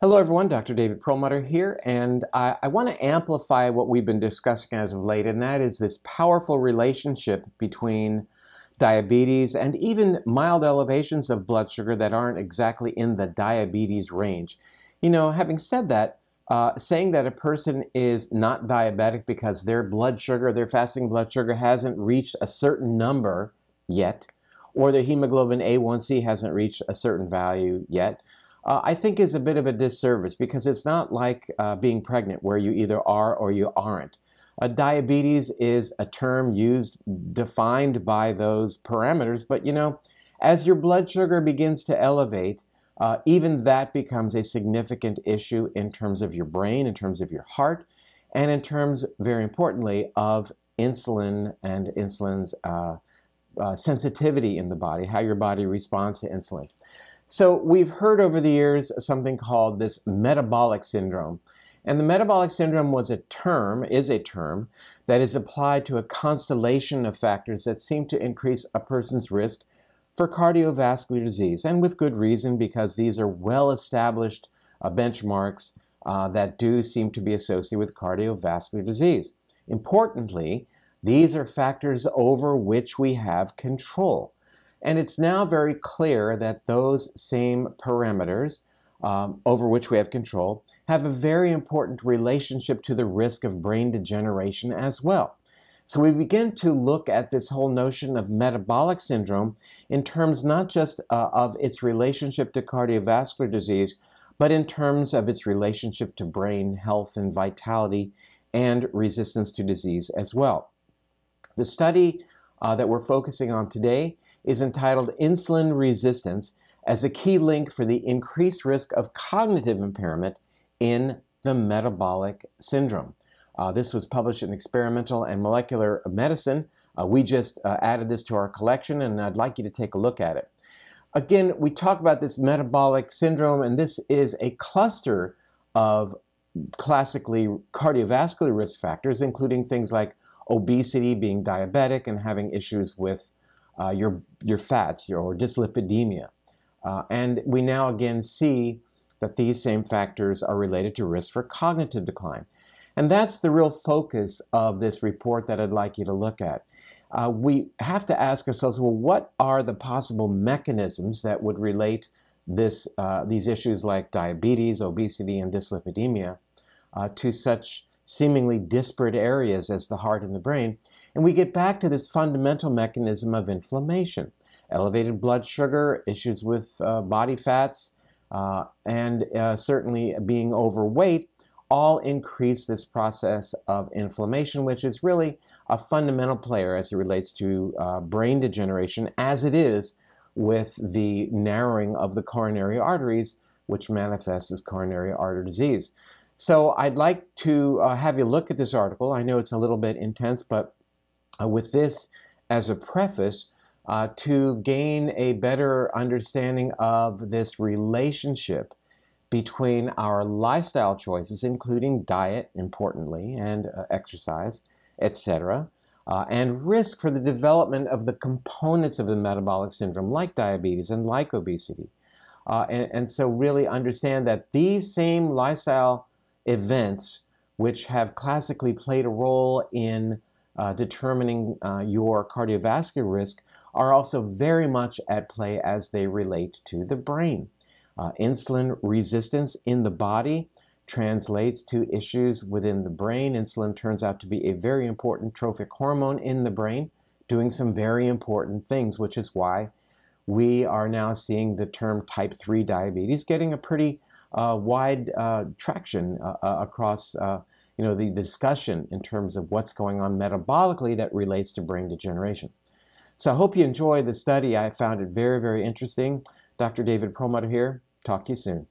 Hello everyone, Dr. David Perlmutter here, and I want to amplify what we've been discussing as of late, and that is this powerful relationship between diabetes and even mild elevations of blood sugar that aren't exactly in the diabetes range. You know, having said that, saying that a person is not diabetic because their blood sugar, their fasting blood sugar hasn't reached a certain number yet, or their hemoglobin A1C hasn't reached a certain value yet, I think is a bit of a disservice, because it's not like being pregnant where you either are or you aren't. Diabetes is a term used, defined by those parameters, but you know, as your blood sugar begins to elevate, even that becomes a significant issue in terms of your brain, in terms of your heart, and in terms, very importantly, of insulin and insulin's sensitivity in the body, how your body responds to insulin. So we've heard over the years something called this metabolic syndrome. And the metabolic syndrome is a term that is applied to a constellation of factors that seem to increase a person's risk for cardiovascular disease, and with good reason, because these are well-established benchmarks that do seem to be associated with cardiovascular disease. Importantly, these are factors over which we have control. And it's now very clear that those same parameters over which we have control have a very important relationship to the risk of brain degeneration as well. So we begin to look at this whole notion of metabolic syndrome in terms not just of its relationship to cardiovascular disease, but in terms of its relationship to brain health and vitality and resistance to disease as well. The study that we're focusing on today is entitled Insulin Resistance as a Key Link for the Increased Risk of Cognitive Impairment in the Metabolic Syndrome. This was published in Experimental and Molecular Medicine. We just added this to our collection, and I'd like you to take a look at it. Again, we talk about this metabolic syndrome, and this is a cluster of classically cardiovascular risk factors, including things like obesity, being diabetic, and having issues with your fats, or dyslipidemia. And we now again see that these same factors are related to risk for cognitive decline. And that's the real focus of this report that I'd like you to look at. We have to ask ourselves, well, what are the possible mechanisms that would relate these issues like diabetes, obesity, and dyslipidemia to such seemingly disparate areas as the heart and the brain? And we get back to this fundamental mechanism of inflammation, elevated blood sugar, issues with body fats, and certainly being overweight, all increase this process of inflammation, which is really a fundamental player as it relates to brain degeneration, as it is with the narrowing of the coronary arteries, which manifests as coronary artery disease. So I'd like to have you look at this article. I know it's a little bit intense, but with this as a preface to gain a better understanding of this relationship between our lifestyle choices, including diet, importantly, and exercise, etc., and risk for the development of the components of the metabolic syndrome, like diabetes and like obesity. And so really understand that these same lifestyle events, which have classically played a role in determining your cardiovascular risk, are also very much at play as they relate to the brain. Insulin resistance in the body translates to issues within the brain. Insulin turns out to be a very important trophic hormone in the brain, doing some very important things, which is why we are now seeing the term type 3 diabetes getting a pretty wide traction across you know, the discussion in terms of what's going on metabolically that relates to brain degeneration. So I hope you enjoy the study. I found it very, very interesting. Dr. David Perlmutter here. Talk to you soon.